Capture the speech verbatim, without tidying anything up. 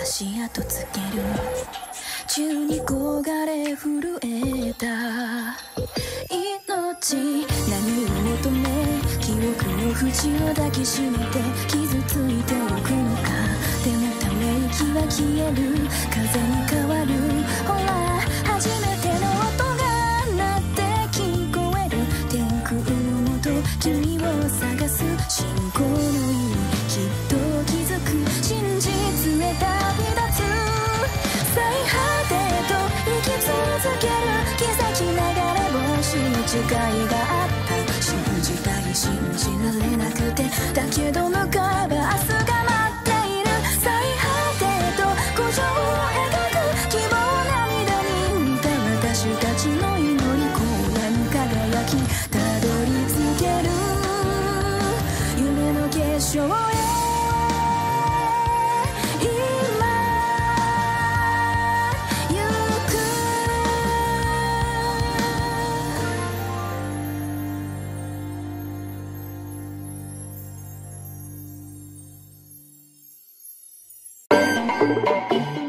足跡つける。宙に焦がれ震えた命。何を求め記憶の縁を抱きしめて傷ついておくのか。でもため息は消える、風に変わる。ほら初めての音が鳴って聞こえる。天空のもと君を探す信仰の「奇跡流れ星の誓いがあった」「信じたい信じられなくて」「だけど向かえば明日が待っている」「最果てと孤城を描く希望涙に似た私たちの祈り」「公園輝きたどり着ける夢の結晶へ」Thank you.